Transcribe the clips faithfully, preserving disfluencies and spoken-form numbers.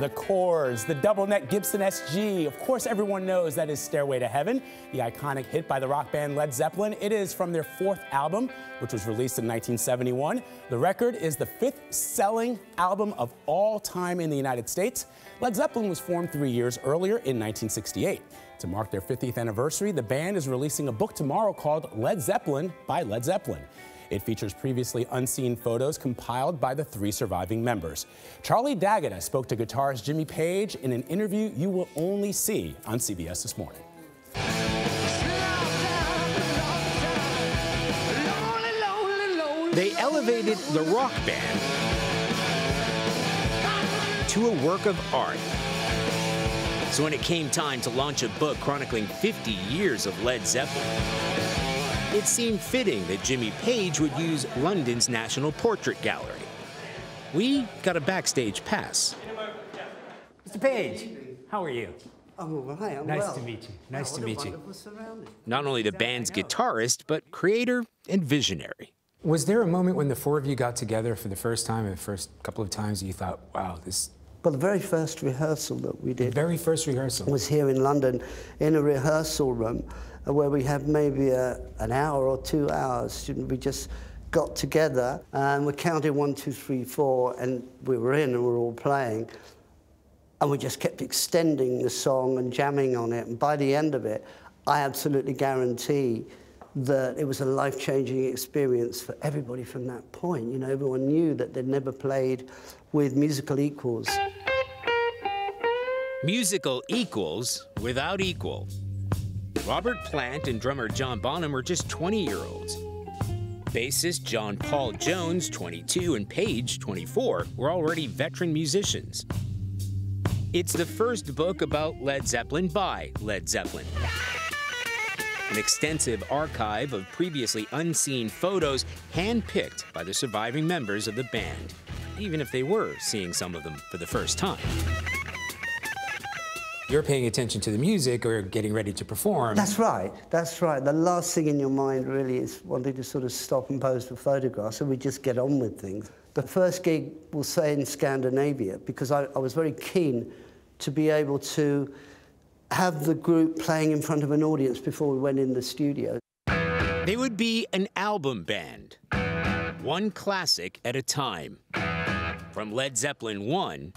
the chords, the double-neck Gibson S G. Of course, everyone knows that is Stairway to Heaven, the iconic hit by the rock band Led Zeppelin. It is from their fourth album, which was released in nineteen seventy-one. The record is the fifth-selling album of all time in the United States. Led Zeppelin was formed three years earlier in nineteen sixty-eight. To mark their fiftieth anniversary, the band is releasing a book tomorrow called Led Zeppelin by Led Zeppelin. It features previously unseen photos compiled by the three surviving members. Charlie D'Agata spoke to guitarist Jimmy Page in an interview you will only see on C B S This Morning. They elevated the rock band to a work of art. So when it came time to launch a book chronicling fifty years of Led Zeppelin, it seemed fitting that Jimmy Page would use London's National Portrait Gallery. We got a backstage pass. Mister Page, how are you? I'm all right, I'm nice well. to meet you. Nice oh, to meet you. Not only the band's guitarist, but creator and visionary. Was there a moment when the four of you got together for the first time, or the first couple of times, you thought, wow, this... Well, the very first rehearsal that we did... The very first rehearsal? ...was here in London, in a rehearsal room, where we had maybe a, an hour or two hours. We just got together, and we counted one, two, three, four, and we were in, and we were all playing. And we just kept extending the song and jamming on it. And by the end of it, I absolutely guarantee that it was a life-changing experience for everybody from that point. You know, everyone knew that they'd never played with musical equals. Musical equals without equal. Robert Plant and drummer John Bonham were just twenty-year-olds. Bassist John Paul Jones, twenty-two, and Page, twenty-four, were already veteran musicians. It's the first book about Led Zeppelin by Led Zeppelin. An extensive archive of previously unseen photos handpicked by the surviving members of the band, even if they were seeing some of them for the first time. You're paying attention to the music or getting ready to perform. That's right, that's right. The last thing in your mind really is wanting to sort of stop and pose for photographs, so we just get on with things. The first gig, we'll say, in Scandinavia, because I, I was very keen to be able to have the group playing in front of an audience before we went in the studio. They would be an album band, one classic at a time, from Led Zeppelin one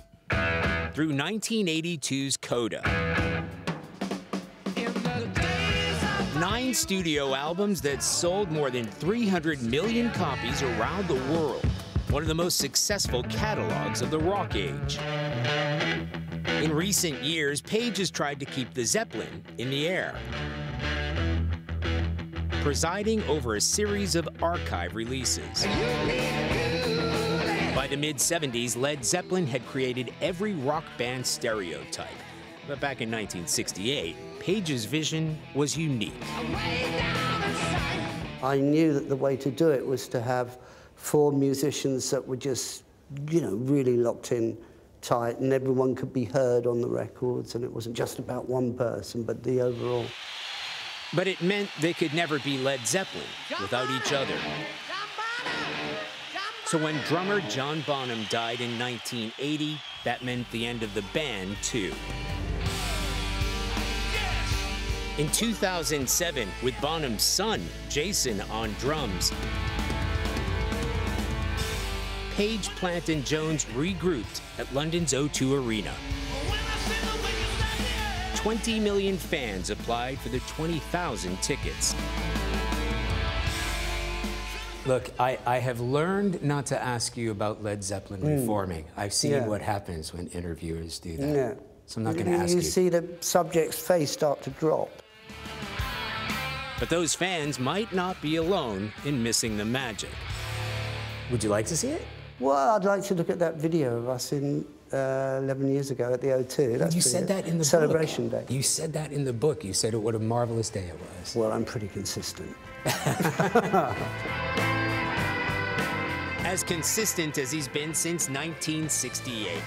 through nineteen eighty-two's Coda. Nine studio albums that sold more than three hundred million copies around the world, one of the most successful catalogs of the rock age. In recent years, Page has tried to keep the Zeppelin in the air, presiding over a series of archive releases. By the mid seventies, Led Zeppelin had created every rock band stereotype. But back in nineteen sixty-eight, Page's vision was unique. I knew that the way to do it was to have four musicians that were just, you know, really locked in tight, and everyone could be heard on the records, and it wasn't just about one person, but the overall. But it meant they could never be Led Zeppelin without each other. So when drummer John Bonham died in nineteen eighty, that meant the end of the band, too. In two thousand seven, with Bonham's son, Jason, on drums, Page, Plant, and Jones regrouped at London's O two Arena. twenty million fans applied for the twenty thousand tickets. Look, I, I have learned not to ask you about Led Zeppelin mm. reforming. I've seen yeah. what happens when interviewers do that. Yeah. So I'm not going to ask you. You see the subject's face start to drop. But those fans might not be alone in missing the magic. Would you like to see it? Well, I'd like to look at that video of us in uh, eleven years ago at the O two. That's you said that in the celebration book. Day. You said that in the book. You said it, what a marvelous day it was. Well, I'm pretty consistent. As consistent as he's been since nineteen sixty-eight,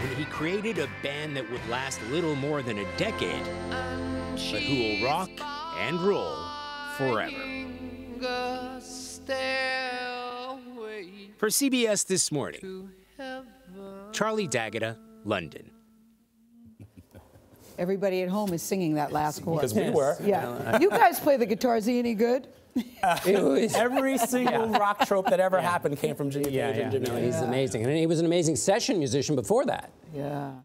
when he created a band that would last little more than a decade, but who will rock and roll forever. For C B S This Morning, Charlie D'Agata, London. Everybody at home is singing that last chord. Because we were. Yeah. You guys play the guitar. Is he any good? Uh, it was, every single yeah. rock trope that ever yeah. happened came from Jimmy Page yeah, yeah. and Jimmy. No, he's yeah. amazing. And he was an amazing session musician before that. Yeah.